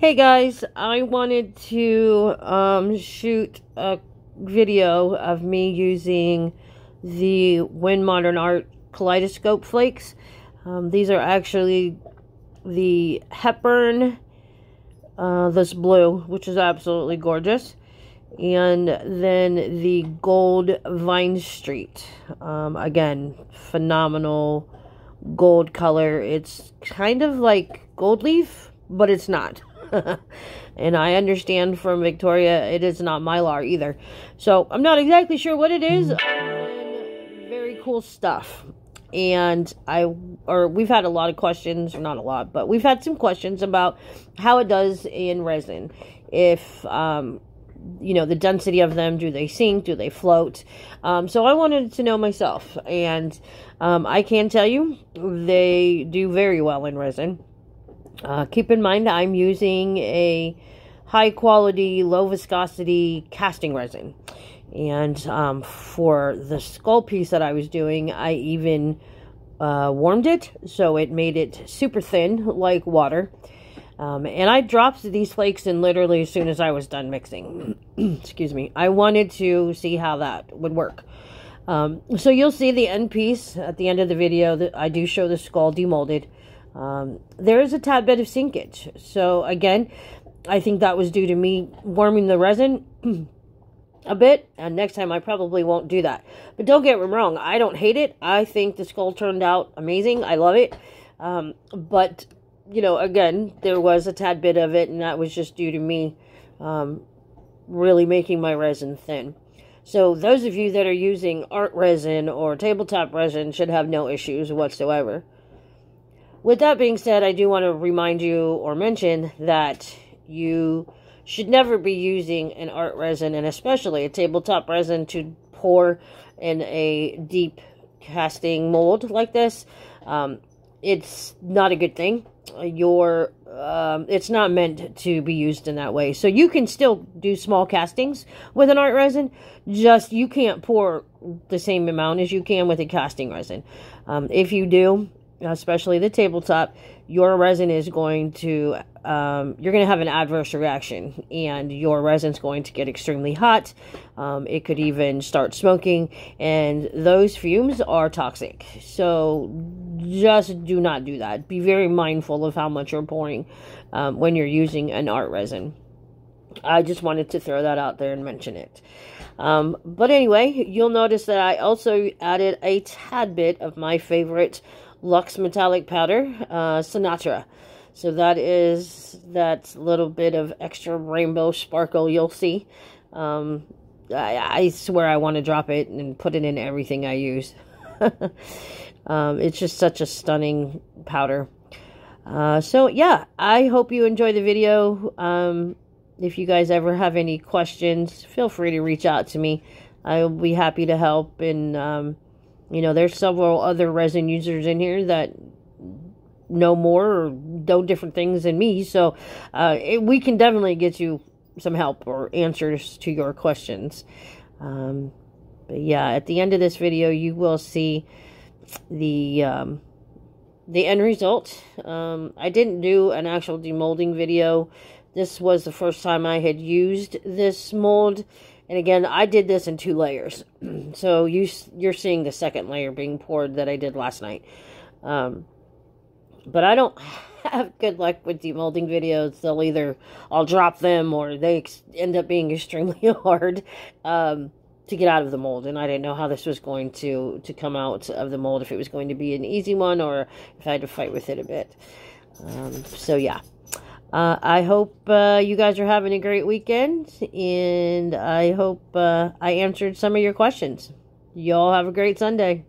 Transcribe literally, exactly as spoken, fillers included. Hey guys, I wanted to um, shoot a video of me using the Wynn Modern Art Kaleidoscope Flakes. Um, these are actually the Hepburn, uh, this blue, which is absolutely gorgeous, and then the Gold Vine Street. Um, again, phenomenal gold color. It's kind of like gold leaf, but it's not. And I understand from Victoria, it is not Mylar either. So I'm not exactly sure what it is. Very cool stuff. And I, or we've had a lot of questions, not a lot, but we've had some questions about how it does in resin. If, um, you know, the density of them, do they sink, do they float? Um, so I wanted to know myself. And um, I can tell you, they do very well in resin. Uh, keep in mind, I'm using a high-quality, low-viscosity casting resin. And um, for the skull piece that I was doing, I even uh, warmed it, so it made it super thin, like water. Um, and I dropped these flakes in literally as soon as I was done mixing. Excuse me. I wanted to see how that would work. Um, so you'll see the end piece at the end of the video. That I do show the skull demolded. Um, there is a tad bit of sinkage. So again, I think that was due to me warming the resin a bit. And next time I probably won't do that. But don't get me wrong, I don't hate it. I think the skull turned out amazing. I love it. Um, but, you know, again, there was a tad bit of it. And that was just due to me um, really making my resin thin. So those of you that are using art resin or tabletop resin should have no issues whatsoever. With that being said, I do want to remind you or mention that you should never be using an art resin, and especially a tabletop resin, to pour in a deep casting mold like this. Um, it's not a good thing. Your, um, it's not meant to be used in that way. So you can still do small castings with an art resin, just you can't pour the same amount as you can with a casting resin. Um, if you do, especially the tabletop, your resin is going to, um, you're going to have an adverse reaction, and your resin's going to get extremely hot. Um, it could even start smoking, and those fumes are toxic. So just do not do that. Be very mindful of how much you're pouring um, when you're using an art resin. I just wanted to throw that out there and mention it. Um, but anyway, you'll notice that I also added a tad bit of my favorite Luxe metallic powder, uh, Sinatra. So that is that little bit of extra rainbow sparkle you'll see. Um, I, I swear I want to drop it and put it in everything I use. um, it's just such a stunning powder. Uh, so yeah, I hope you enjoy the video. Um, if you guys ever have any questions, feel free to reach out to me. I will be happy to help, and um, you know, there's several other resin users in here that know more or know different things than me. So uh, it, we can definitely get you some help or answers to your questions. Um, but yeah, at the end of this video, you will see the um, the end result. Um, I didn't do an actual demolding video. This was the first time I had used this mold. And again, I did this in two layers. So you, you're seeing the second layer being poured that I did last night. Um, but I don't have good luck with demolding videos. They'll either, I'll drop them, or they end up being extremely hard um, to get out of the mold. And I didn't know how this was going to, to come out of the mold, if it was going to be an easy one or if I had to fight with it a bit. Um, so yeah. Uh, I hope uh, you guys are having a great weekend, and I hope uh, I answered some of your questions. Y'all have a great Sunday.